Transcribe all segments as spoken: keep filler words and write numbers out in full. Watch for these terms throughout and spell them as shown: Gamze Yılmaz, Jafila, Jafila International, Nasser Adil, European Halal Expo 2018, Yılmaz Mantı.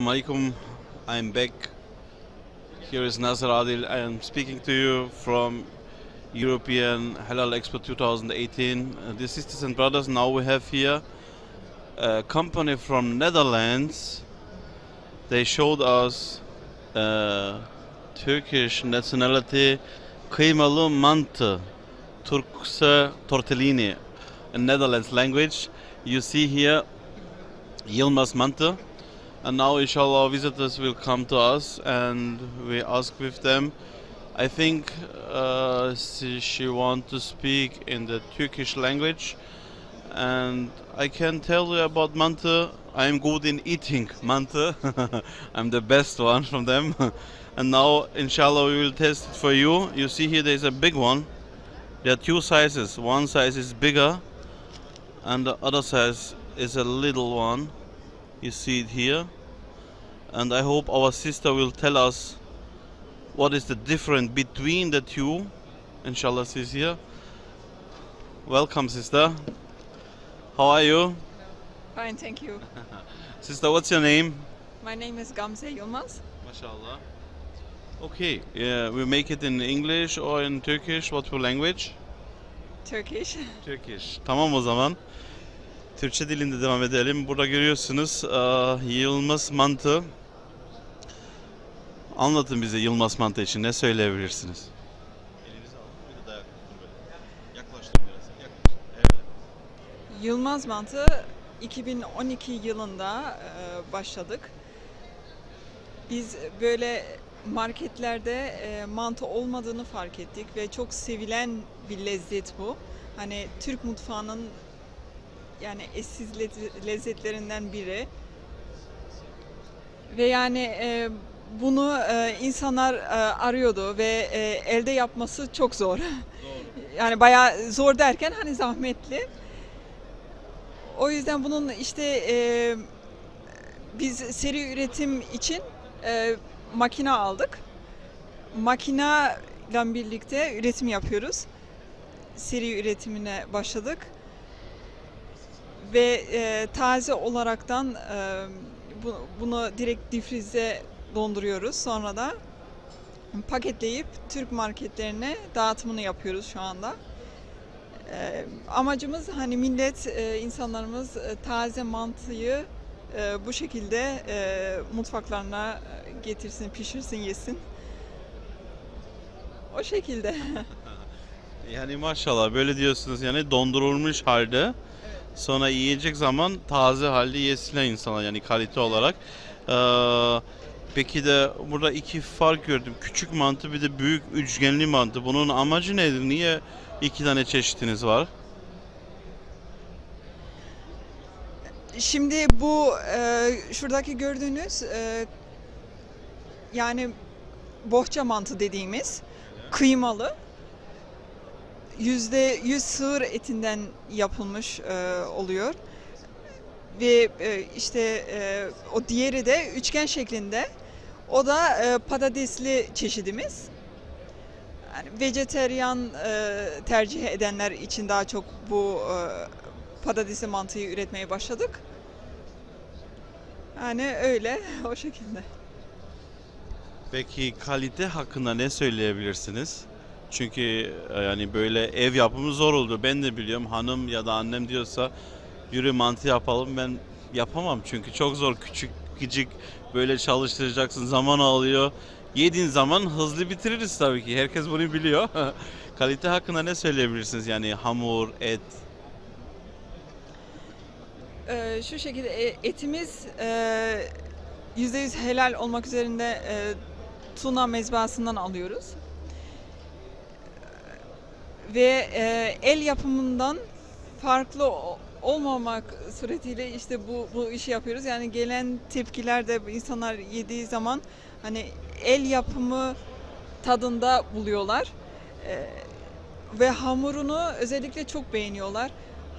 Assalamualaikum, I'm back. Here is Nasser Adil. I am speaking to you from European Halal Expo twenty eighteen. Uh, Dear sisters and brothers, now we have here a company from Netherlands. They showed us uh, Turkish nationality, kıymalı mantı, Türkse tortellini, in Netherlands language. You see here Yılmaz Mantı. And now, inshallah, our visitors will come to us and we ask with them. I think uh, she wants to speak in the Turkish language. And I can tell you about mantı. I am good in eating mantı. I'm the best one from them. And now, inshallah, we will test it for you. You see here there is a big one. There are two sizes. One size is bigger and the other size is a little one. You see it here, and I hope our sister will tell us what is the difference between the two. Inshallah, she's here. Welcome, sister. How are you? Fine, thank you. Sister, what's your name? My name is Gamze Yılmaz. Mashallah. Okay, yeah, we make it in English or in Turkish. What's your language? Turkish. Turkish. Tamam o zaman. Türkçe dilinde devam edelim. Burada görüyorsunuz uh, Yılmaz Mantı. Anlatın bize Yılmaz Mantı için ne söyleyebilirsiniz? Elinizi alın, bir de dayak tutun böyle. Yaklaştım biraz. Yaklaştım. Evet. Yılmaz Mantı iki bin on iki yılında e, başladık. Biz böyle marketlerde e, mantı olmadığını fark ettik ve çok sevilen bir lezzet bu. Hani Türk mutfağının yani eşsiz lezzetlerinden biri ve yani e, bunu e, insanlar e, arıyordu ve e, elde yapması çok zor. Doğru. Yani bayağı zor derken hani zahmetli. O yüzden bunun işte e, biz seri üretim için e, makine aldık. Makineyle birlikte üretim yapıyoruz. Seri üretimine başladık. Ve e, taze olaraktan e, bu, bunu direkt difrize donduruyoruz. Sonra da paketleyip Türk marketlerine dağıtımını yapıyoruz şu anda. E, amacımız hani millet, e, insanlarımız e, taze mantıyı e, bu şekilde e, mutfaklarına getirsin, pişirsin, yesin. O şekilde. Yani maşallah böyle diyorsunuz yani dondurulmuş halde. Sonra yiyecek zaman taze halde yesinler insanlar yani kalite olarak. Ee, peki de burada iki fark gördüm. Küçük mantı bir de büyük üçgenli mantı. Bunun amacı nedir? Niye iki tane çeşitiniz var? Şimdi bu e, şuradaki gördüğünüz e, yani bohça mantı dediğimiz kıymalı. Yüzde yüz sığır etinden yapılmış e, oluyor ve e, işte e, o diğeri de üçgen şeklinde. O da e, patatesli çeşidimiz. Yani vejeteryan e, tercih edenler için daha çok bu e, patatesli mantıyı üretmeye başladık. Yani öyle o şekilde. Peki kalite hakkında ne söyleyebilirsiniz? Çünkü yani böyle ev yapımı zor oldu. Ben de biliyorum hanım ya da annem diyorsa yürü mantı yapalım. Ben yapamam çünkü çok zor. Küçük küçük böyle çalıştıracaksın. Zaman alıyor. Yediğin zaman hızlı bitiririz tabii ki. Herkes bunu biliyor. Kalite hakkında ne söyleyebilirsiniz? Yani hamur, et. Ee, şu şekilde etimiz e, yüzde yüz helal olmak üzerinde e, Tuna mezbahasından alıyoruz. Ve e, el yapımından farklı olmamak suretiyle işte bu, bu işi yapıyoruz. Yani gelen tepkiler de insanlar yediği zaman hani el yapımı tadında buluyorlar. E, ve hamurunu özellikle çok beğeniyorlar.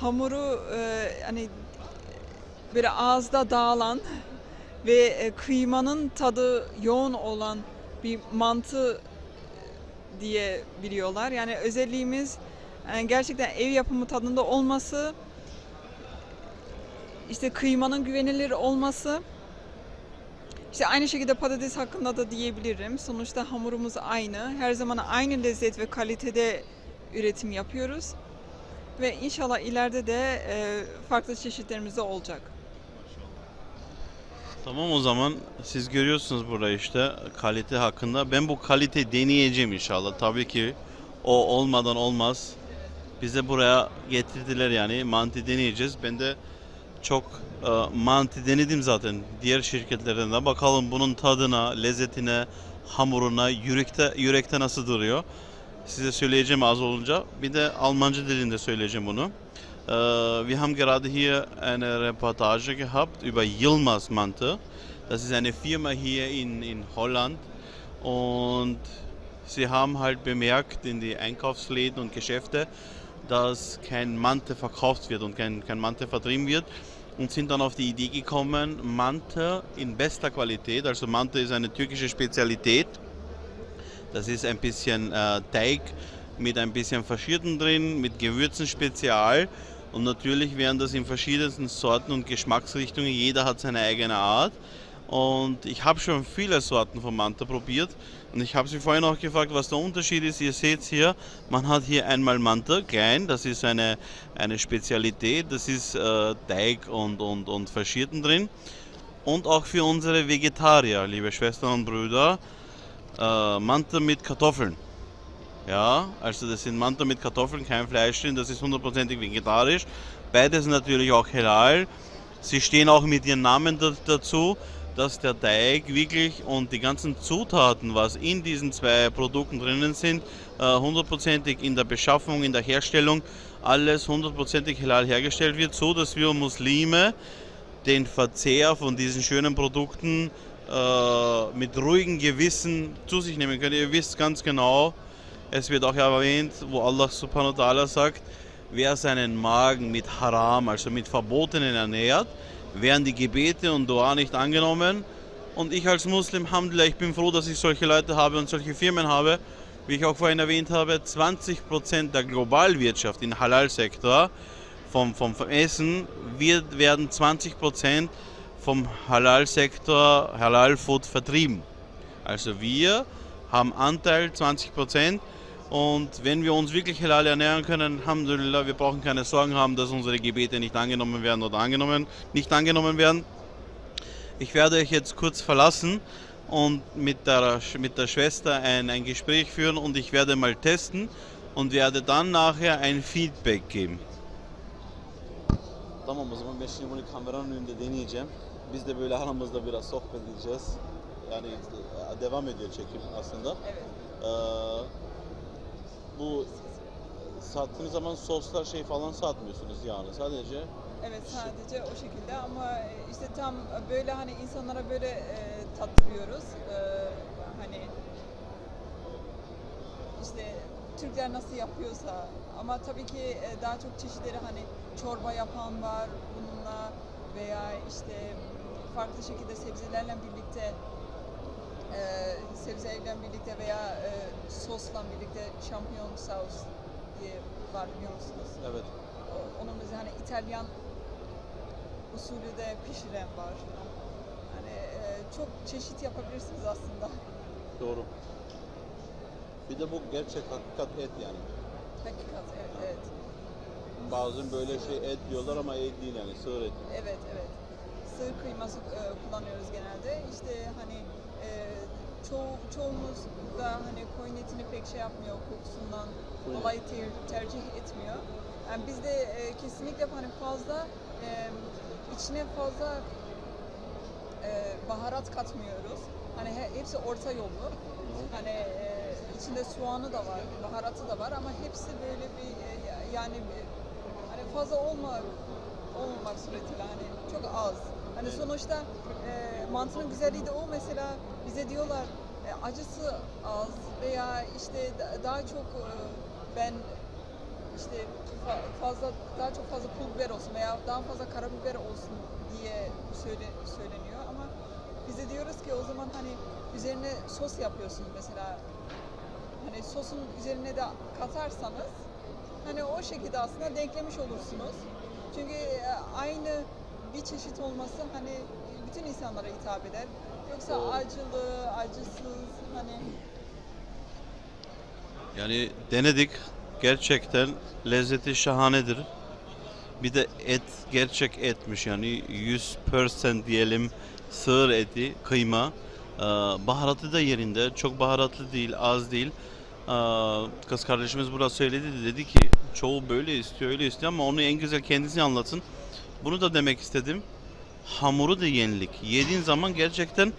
Hamuru e, hani böyle ağızda dağılan ve e, kıymanın tadı yoğun olan bir mantı diye biliyorlar. Yani özelliğimiz yani gerçekten ev yapımı tadında olması, işte kıymanın güvenilir olması İşte aynı şekilde patates hakkında da diyebilirim. Sonuçta hamurumuz aynı. Her zaman aynı lezzet ve kalitede üretim yapıyoruz. Ve inşallah ileride de farklı çeşitlerimiz de olacak. Tamam, o zaman siz görüyorsunuz burada işte kalite hakkında. Ben bu kalite deneyeceğim inşallah. Tabii ki o olmadan olmaz. Bize buraya getirdiler yani mantı deneyeceğiz. Ben de çok e, mantı denedim zaten diğer şirketlerden de. Bakalım bunun tadına, lezzetine, hamuruna, yürekte yürekte nasıl duruyor. Size söyleyeceğim az olunca. Bir de Almanca dilinde söyleyeceğim bunu. Uh, wir haben gerade hier eine Reportage gehabt über Yılmaz Mantı. Das ist eine Firma hier in, in Holland und sie haben halt bemerkt in die Einkaufsläden und Geschäfte, dass kein Mantı verkauft wird und kein, kein Mantı vertrieben wird und sind dann auf die Idee gekommen, Mantı in bester Qualität, also Mantı ist eine türkische Spezialität, das ist ein bisschen äh, Teig mit ein bisschen Faschierten drin, mit Gewürzen spezial. Und natürlich wären das in verschiedensten Sorten und Geschmacksrichtungen, jeder hat seine eigene Art. Und ich habe schon viele Sorten von Mantı probiert und ich habe sie vorhin auch gefragt, was der Unterschied ist. Ihr seht hier, man hat hier einmal Mantı, klein, das ist eine, eine Spezialität, das ist äh, Teig und, und, und Faschierten drin. Und auch für unsere Vegetarier, liebe Schwestern und Brüder, äh, Mantı mit Kartoffeln. Ja, also das sind Mantı mit Kartoffeln, kein Fleisch drin, das ist hundertprozentig vegetarisch. Beides natürlich auch halal. Sie stehen auch mit ihren Namen dazu, dass der Teig wirklich und die ganzen Zutaten, was in diesen zwei Produkten drinnen sind, hundertprozentig in der Beschaffung, in der Herstellung, alles hundertprozentig halal hergestellt wird, so dass wir Muslime den Verzehr von diesen schönen Produkten äh, mit ruhigem Gewissen zu sich nehmen können. Ihr wisst ganz genau, es wird auch erwähnt, wo Allah subhanahu wa ta'ala sagt, wer seinen Magen mit Haram, also mit Verbotenen ernährt, werden die Gebete und Dua nicht angenommen. Und ich als Muslim, alhamdulillah, ich bin froh, dass ich solche Leute habe und solche Firmen habe. Wie ich auch vorhin erwähnt habe, zwanzig Prozent der Globalwirtschaft im Halal-Sektor vom, vom, vom Essen wird, werden zwanzig Prozent vom Halal-Sektor, Halal-Food vertrieben. Also wir haben Anteil zwanzig Prozent. Und wenn wir uns wirklich halal ernähren können, alhamdulillah, wir brauchen keine Sorgen haben, dass unsere Gebete nicht angenommen werden oder angenommen, nicht angenommen werden. Ich werde euch jetzt kurz verlassen und mit der, mit der Schwester ein, ein Gespräch führen und ich werde mal testen und werde dann nachher ein Feedback geben. Tamam, o zaman ben şimdi bunu kameranın önünde deneyeceğim. Biz de böyle aramızda biraz sohbet edeceğiz. Yani devam ediyor çekim aslında. Evet. Ee, Bu sattığınız zaman soslar şey falan satmıyorsunuz yani sadece. Evet, sadece o şekilde ama işte tam böyle hani insanlara böyle e, tattırıyoruz. E, hani işte Türkler nasıl yapıyorsa ama tabii ki e, daha çok çeşitleri hani çorba yapan var bununla veya işte farklı şekilde sebzelerle birlikte Ee, sebzeyle birlikte veya e, sosla birlikte şampiyon saus diye var, biliyor musunuz? Evet. O, onun bize hani İtalyan usulü de pişiren var. Yani e, çok çeşit yapabilirsiniz aslında. Doğru. Bir de bu gerçek hakikat et yani. Hakikat evet, evet. Bazen böyle şey et diyorlar ama et değil yani, sığır eti. Evet, evet. Sığır kıyması e, kullanıyoruz genelde. İşte hani Ee, çoğu, çoğumuz da hani koyun etini pek şey yapmıyor, kokusundan dolayı ter, tercih etmiyor. Yani biz de e, kesinlikle hani fazla e, içine fazla e, baharat katmıyoruz. Hani he, hepsi orta yollu. Hani e, içinde soğanı da var, baharatı da var ama hepsi böyle bir e, yani bir, hani fazla olma, olmamak suretiyle hani çok az. Hani sonuçta e, mantının güzelliği de o mesela bize diyorlar e, acısı az veya işte da, daha çok e, ben işte fa, fazla daha çok fazla pul biber olsun veya daha fazla karabiber olsun diye söyle, söyleniyor ama bize diyoruz ki o zaman hani üzerine sos yapıyorsunuz mesela hani sosun üzerine de katarsanız hani o şekilde aslında denklemiş olursunuz çünkü e, aynı bir çeşit olması hani bütün insanlara hitap eder. Yoksa acılı, acısız, hani... Yani denedik. Gerçekten lezzeti şahanedir. Bir de et, gerçek etmiş yani yüz yüzde diyelim sığır eti, kıyma. Ee, baharatı da yerinde. Çok baharatlı değil, az değil. Ee, kız kardeşimiz burada söyledi, dedi ki çoğu böyle istiyor, öyle istiyor ama onu en güzel kendisi anlatın. Bunu da demek istedim. Hamuru da yenilik. Yediğin zaman gerçekten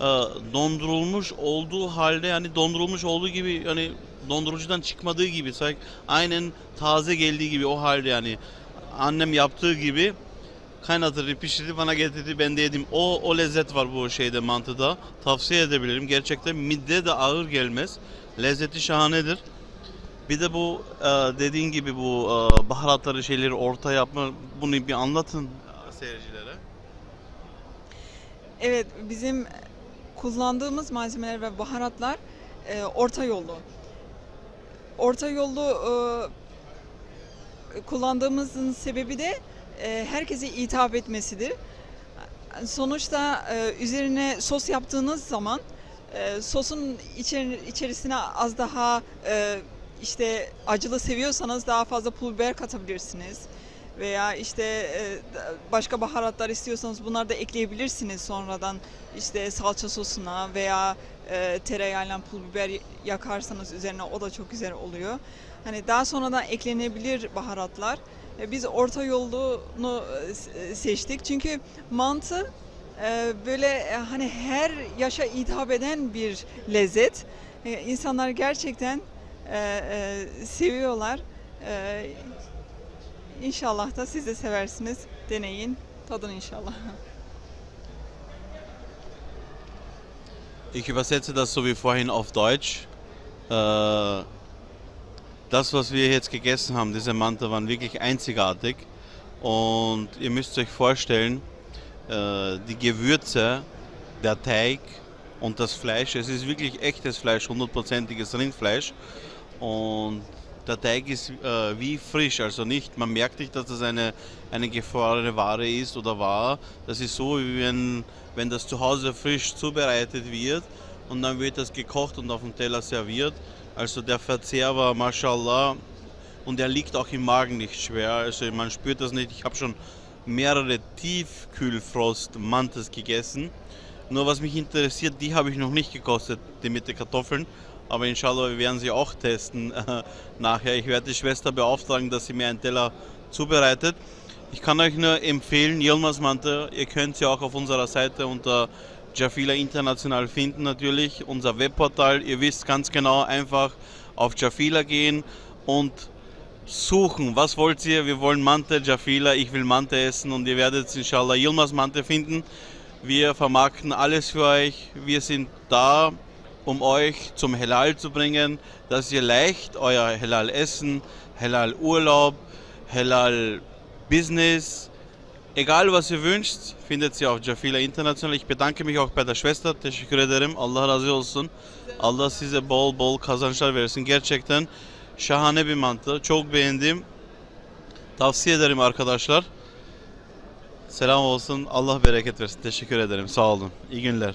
e, dondurulmuş olduğu halde, yani dondurulmuş olduğu gibi, yani dondurucudan çıkmadığı gibi, sanki aynen taze geldiği gibi o halde, yani annem yaptığı gibi kaynatır, pişirdi, bana getirdi, ben de yedim. O o lezzet var bu şeyde, mantıda. Tavsiye edebilirim. Gerçekten midde de ağır gelmez. Lezzeti şahanedir. Bir de bu e, dediğin gibi bu e, baharatları, şeyleri orta yapma, bunu bir anlatın seyircilere. Evet, bizim kullandığımız malzemeler ve baharatlar e, orta yollu. Orta yollu e, kullandığımızın sebebi de e, herkese hitap etmesidir. Sonuçta e, üzerine sos yaptığınız zaman e, sosun içer içerisine az daha e, işte acılı seviyorsanız daha fazla pul biber katabilirsiniz. Veya işte başka baharatlar istiyorsanız bunları da ekleyebilirsiniz sonradan, işte salça sosuna veya tereyağıyla pul biber yakarsanız üzerine, o da çok güzel oluyor. Hani daha sonradan eklenebilir baharatlar. Biz orta yolunu seçtik çünkü mantı böyle hani her yaşa hitap eden bir lezzet. İnsanlar gerçekten seviyorlar. İnşallah da siz de seversiniz. Deneyin, tadın inşallah. Ich übersetze das so wie vorhin auf Deutsch. Das, was wir jetzt gegessen haben, diese Manta waren wirklich einzigartig. Und ihr müsst euch vorstellen, die Gewürze, der Teig und das Fleisch, es ist wirklich echtes Fleisch, hundertprozentiges Rindfleisch. Und der Teig ist äh, wie frisch, also nicht, man merkt nicht, dass das eine, eine gefrorene Ware ist oder war. Das ist so, wie wenn, wenn das zu Hause frisch zubereitet wird und dann wird das gekocht und auf dem Teller serviert. Also der Verzehr war mashallah, und er liegt auch im Magen nicht schwer, also man spürt das nicht. Ich habe schon mehrere Tiefkühlfrost-Mantas gegessen. Nur was mich interessiert, die habe ich noch nicht gekostet, die mit den Kartoffeln. Aber inshallah, wir werden sie auch testen äh, nachher. Ich werde die Schwester beauftragen, dass sie mir einen Teller zubereitet. Ich kann euch nur empfehlen, Yılmaz Mantı, ihr könnt sie auch auf unserer Seite unter Jafila International finden natürlich. Unser Webportal, ihr wisst ganz genau, einfach auf Jafila gehen und suchen. Was wollt ihr? Wir wollen Mantı, Jafila, ich will Mantı essen und ihr werdet inshallah Yılmaz Mantı finden. Wir vermarkten alles für euch, wir sind da, um euch zum Halal zu bringen, dass ihr leicht euer Halal Essen, Halal Urlaub, Halal Business, egal was ihr wünscht, findet ihr auf Jafila International. Ich bedanke mich auch bei der Schwester. Teşekkür ederim. Allah razı olsun. Allah size bol bol kazançlar versin. Gerçekten şahane bir mantı. Çok beğendim. Tavsiye ederim arkadaşlar. Selam olsun. Allah bereket versin. Teşekkür ederim. Sağ olun. İyi günler.